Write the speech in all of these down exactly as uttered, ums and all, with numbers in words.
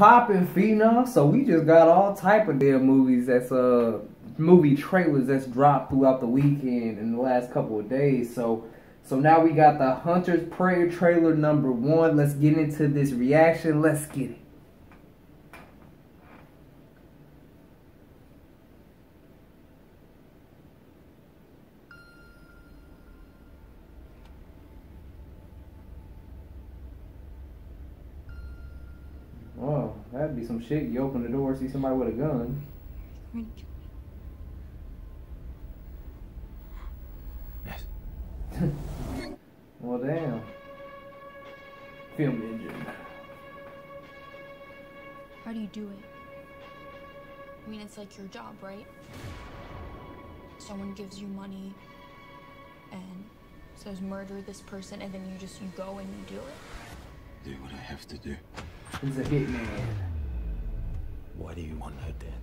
popping, phenom. So we just got all type of damn movies that's uh movie trailers that's dropped throughout the weekend in the last couple of days. So so now we got The Hunter's Prayer trailer number one. Let's get into this reaction. Let's get it. Whoa, that'd be some shit. You open the door, see somebody with a gun. Yes. Well, damn. Film engine. How do you do it? I mean, it's like your job, right? Someone gives you money and says murder this person, and then you just you go and you do it. Do what I have to do. He's a hitman. Why do you want her dead?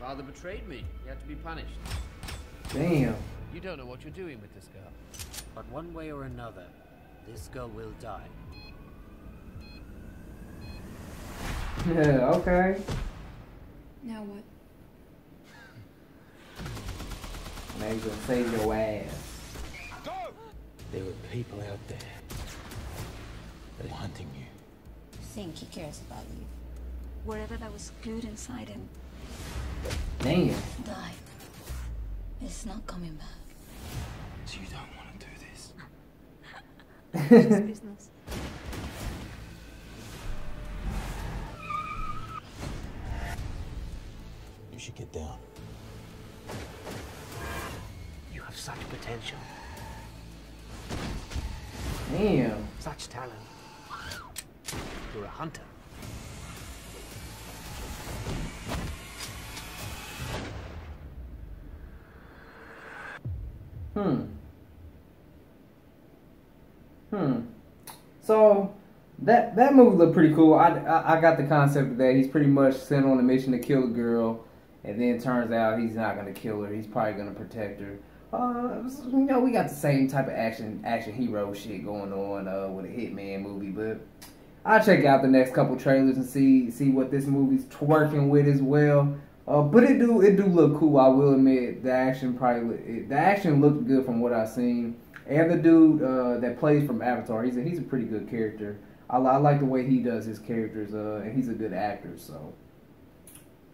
Father betrayed me. You have to be punished. Damn. You don't know what you're doing with this girl. But one way or another, this girl will die. Yeah, okay. Now what? Now you're gonna save your ass. Go! There were people out there. They're hunting you. Think he cares about you. Whatever that was glued inside him. Damn. Died. It's not coming back. So you don't want to do this. It's business. You should get down. You have such potential. Damn. Such talent. You're a hunter. Hmm. Hmm. So that that movie looked pretty cool. I, I I got the concept of that. He's pretty much sent on a mission to kill a girl, and then it turns out he's not gonna kill her. He's probably gonna protect her. Uh, you know, we got the same type of action action hero shit going on uh with a hitman movie, but I'll check out the next couple trailers and see see what this movie's twerking with as well. Uh, but it do it do look cool. I will admit the action probably it, the action looked good from what I've seen. And the dude uh, that plays from Avatar, he's a, he's a pretty good character. I, I like the way he does his characters. Uh, and he's a good actor, so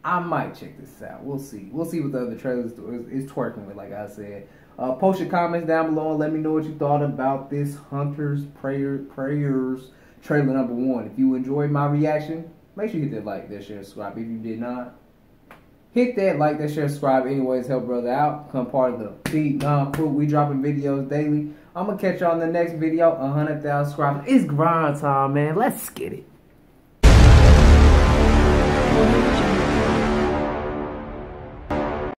I might check this out. We'll see. We'll see what the other trailers is, is twerking with. Like I said, uh, post your comments down below and let me know what you thought about this Hunter's Prayer prayers. Trailer number one. If you enjoyed my reaction, make sure you hit that like, that share, and subscribe. If you did not, hit that like, that share, and subscribe. Anyways, help brother out. Become part of the Feed Non Food. We dropping videos daily. I'm gonna catch y'all in the next video. one hundred thousand subscribers. It's grind time, man. Let's get it.